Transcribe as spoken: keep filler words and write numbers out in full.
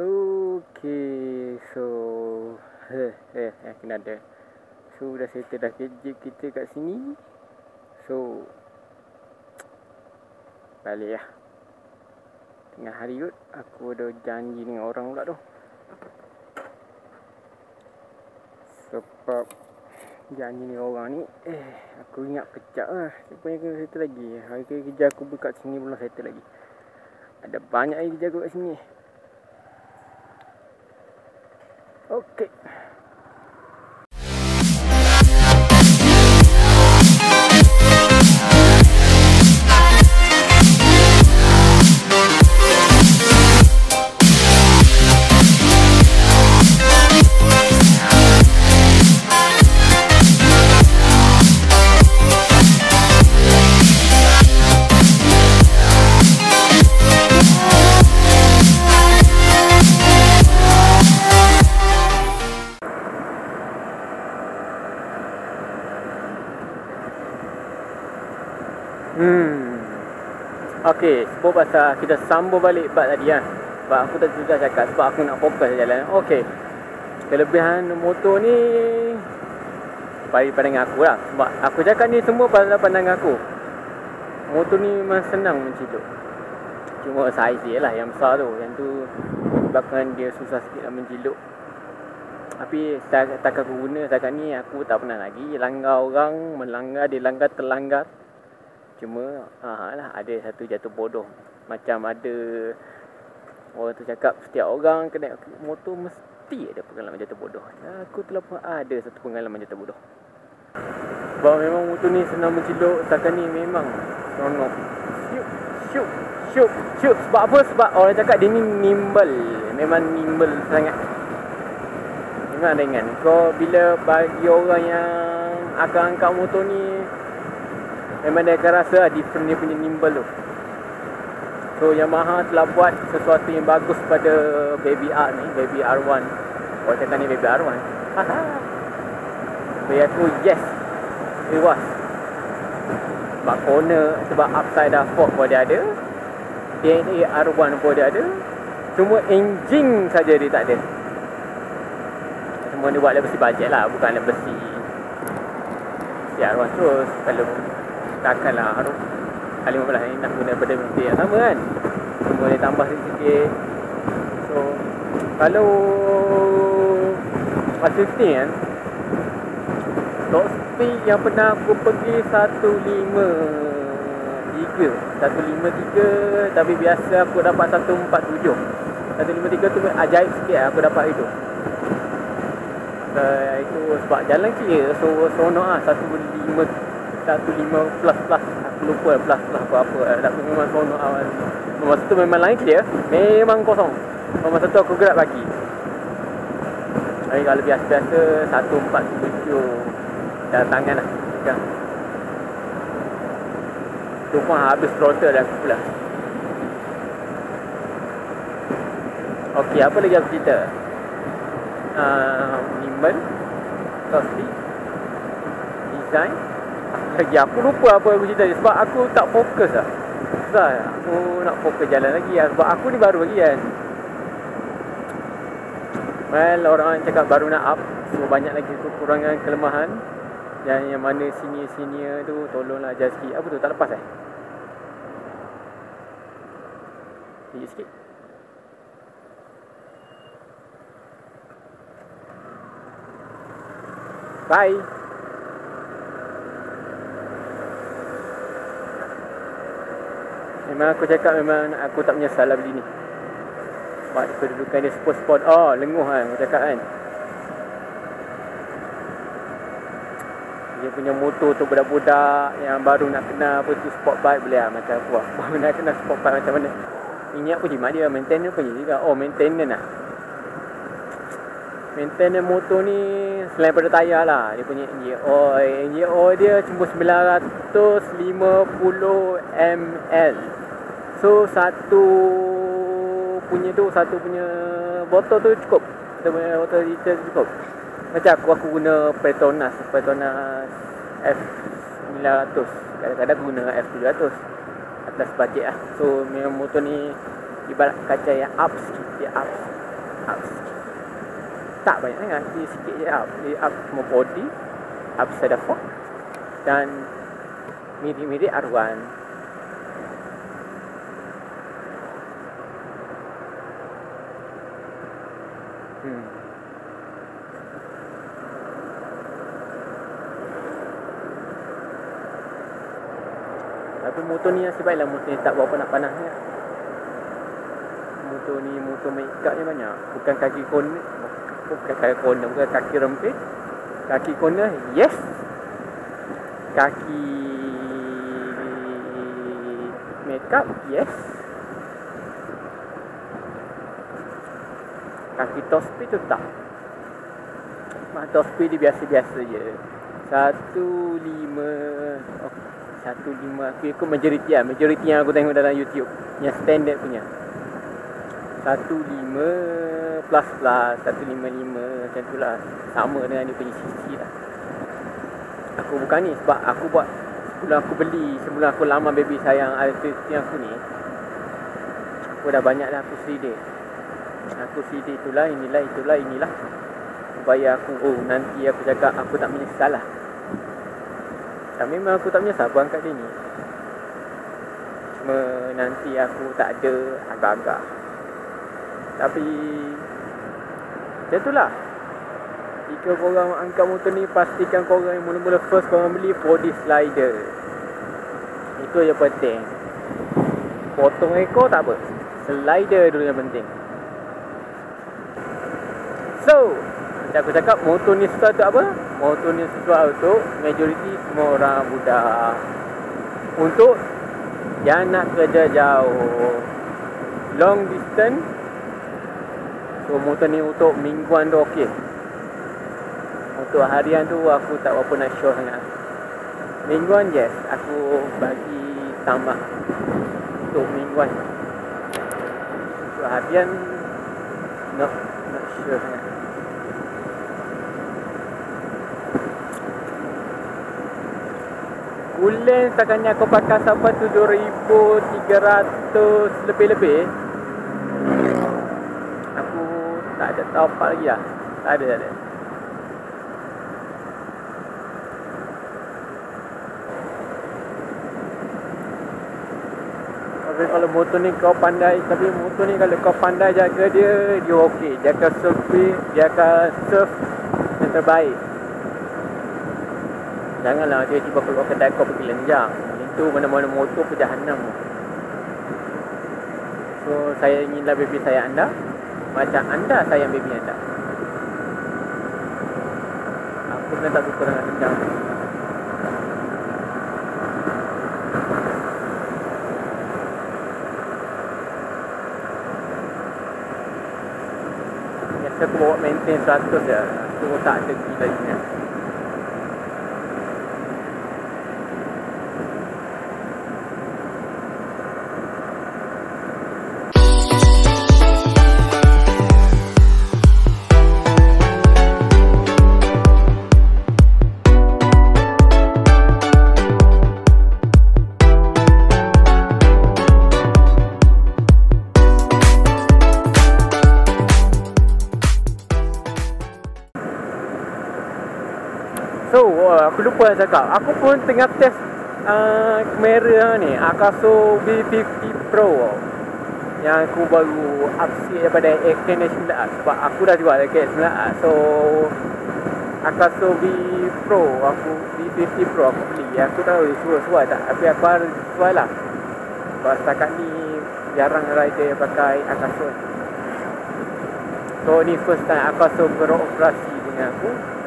Okey, so eh eh kena ada. So dah settle dah kerja kita kat sini. So balik lah tengah hari kot. Aku ada janji dengan orang pula tu, sebab janji dengan orang ni eh aku ingat pecah lah. Rupanya kena settle lagi. Hari kerja aku kat sini belum settle lagi. Ada banyak lagi kerja aku kat sini. Okey. Okey, sebab pasal kita sambung balik bab tadi kan. Sebab aku tak sudah cakap sebab aku nak fokus jalan. Okey. Kelebihan motor ni bagi pandangan aku lah. Sebab aku cakap ni semua pada pandangan aku. Motor ni memang senang menciduk. Cuma saiz dia lah yang besar tu. Yang tu bahkan dia susah sikit nak menciduk. Tapi tak, tak aku guna setakat ni aku tak pernah lagi langgar orang, melanggar, dia langgar, terlanggar. Cuma aha lah, ada satu jatuh bodoh. Macam ada orang tu cakap setiap orang kena motor mesti ada pengalaman jatuh bodoh. Aku telah pun ada satu pengalaman jatuh bodoh. Sebab memang motor ni senang mencelok. Setakat ni memang seronok. Syuk, syuk, syuk, syuk. Sebab apa? Sebab orang cakap dia ni nimble. Memang nimble sangat. Memang ringan. Kau bila bagi orang yang akan angkat motor ni, memang dia akan rasa different dia punya nimble tu. So Yamaha telah buat sesuatu yang bagus pada Baby R ni, Baby R one. Orang cakap ni Baby R one. Haha. Bagi aku yes, it was. Sebab corner, sebab upside down fork pun dia ada, D N A R one pun dia ada. Cuma engine saja dia tak ada. Semua dia buat dari besi bajet lah, bukan dari besi R one terus. Kalau takkanlah harus R lima belas ni nak guna benda-benda yang sama kan, boleh tambah sikit-sikit. So kalau R lima belas kan, top speed yang pernah aku pergi seratus lima puluh tiga, tapi biasa aku dapat seratus empat puluh tujuh. Seratus lima puluh tiga tu ajaib sikit lah aku dapat itu. Uh, itu sebab jalan kira, so seronok lah. Seratus lima puluh plus plus, aku lupa plus plus apa-apa. Aku memang seronok awal. Nombor satu memang lain dia, memang kosong. Nombor satu aku gerak pagi. Tapi kalau biasa-biasa seratus empat puluh tujuh dah tangan lah. Tu pun habis throttle dah aku pula. Ok, apa lagi aku cerita? uh, Nimble, tosti, design. Lagi aku lupa apa aku cerita je. Sebab aku tak fokus lah. Susah aku nak fokus jalan lagi lah. Sebab aku ni baru lagi kan. Well, orang cakap baru nak up, so banyak lagi kekurangan, kelemahan. Yang yang mana senior-senior tu tolonglah ajar sikit. Apa tu tak lepas eh? Sikit sikit. Bye. Memang aku cakap memang aku tak menyesal lah beli ni. Sebab kedudukan dia sport-sport. Oh, lenguh kan aku cakap kan. Dia punya motor tu budak-budak yang baru nak kenal apa tu sport bike boleh lah. Macam aku lah, baru nak kenal sport bike macam mana. Ini apa jimat dia? Maintenance pun juga. Oh, maintenance lah. Maintenance motor ni selain pada tayar lah, dia punya N G O. N G O dia cuma sembilan ratus lima puluh mililiter. So satu punya tu, satu punya botol tu cukup. Satu punya botol liter tu cukup. Macam aku aku guna Petronas Petronas F sembilan ratus. Kadang-kadang aku guna F tujuh ratus atas bajet lah. So memang motor ni ibarat kaca yang up sikit. Dia up up. Tak banyak sangat, dia sikit je up. Dia up cuma body, upside down fork, dan mirip-mirip R one. Hmm. Tapi motor ni nasib baiklah, motor ni tak buat panas panas sangat. Motor ni motor makeup ni banyak, bukan kaki corner, bukan kaki corner, bukan kaki rempit. Kaki corner, yes. Kaki makeup, yes. Kaki top speed tu tak. Mak top speed dia biasa-biasa je. Satu lima, oh, satu lima. Aku ikut majoriti lah. Majoriti yang aku tengok dalam YouTube, yang standard punya. Satu lima plus plus, satu lima lima macam tu lah. Sama dengan dia punya sisi lah. Aku bukan ni sebab aku buat sebelum aku beli, sebelum aku lama baby sayang R fifteen aku ni, aku dah banyak dah aku seri dia. Aku seri dia itulah, inilah, itulah, inilah. Supaya aku, oh nanti aku cakap aku tak menyesal lah. Dan memang aku tak menyesal buang kat dia ni. Cuma nanti aku tak ada agak-agak. Tapi macam itulah. Jika korang angkat motor ni, pastikan korang yang mula-mula first korang beli body slider. Itu je penting. Potong ekor tak apa, slider dulu yang penting. So macam aku cakap, motor ni suka untuk apa? Motor ni suka untuk majoriti semua orang budak, untuk yang nak kerja jauh, long distance. So motor ni untuk mingguan tu okey. Untuk harian tu aku tak apa nak show sangat. Mingguan yes, aku bagi tambah untuk mingguan. Untuk harian no, not sure sangat. Kulen setakannya aku pakai sampai tujuh ribu tiga ratus lebih-lebih. Aku tak ada tahu apa lagi lah. Tak ada, tak ada. Kalau motor ni kau pandai, tapi motor ni kalau kau pandai jaga dia, dia okey. Dia akan surfing, dia akan surf yang terbaik. Janganlah tiba-tiba keluar kedai kau pergi lenjang. Itu mana-mana motor pun jahanam. So saya inginlah baby saya anda macam anda sayang baby anda. Aku pun tak berkurang lenjang. Aku bawa maintain seratus je. Aku tak ada gila ingat. Aku lupa nak cakap, aku pun tengah test uh, kamera ni Akaso B lima puluh Pro yang aku baru upsell daripada X nine. Sebab aku dah jual X nine, so Akaso B Pro aku, B lima puluh Pro aku beli. Aku tahu dia suar-suar tak, tapi aku harus suar lah. Sebab setakat ni jarang rider yang pakai Akaso. So ni first time Akaso beroperasi dengan aku.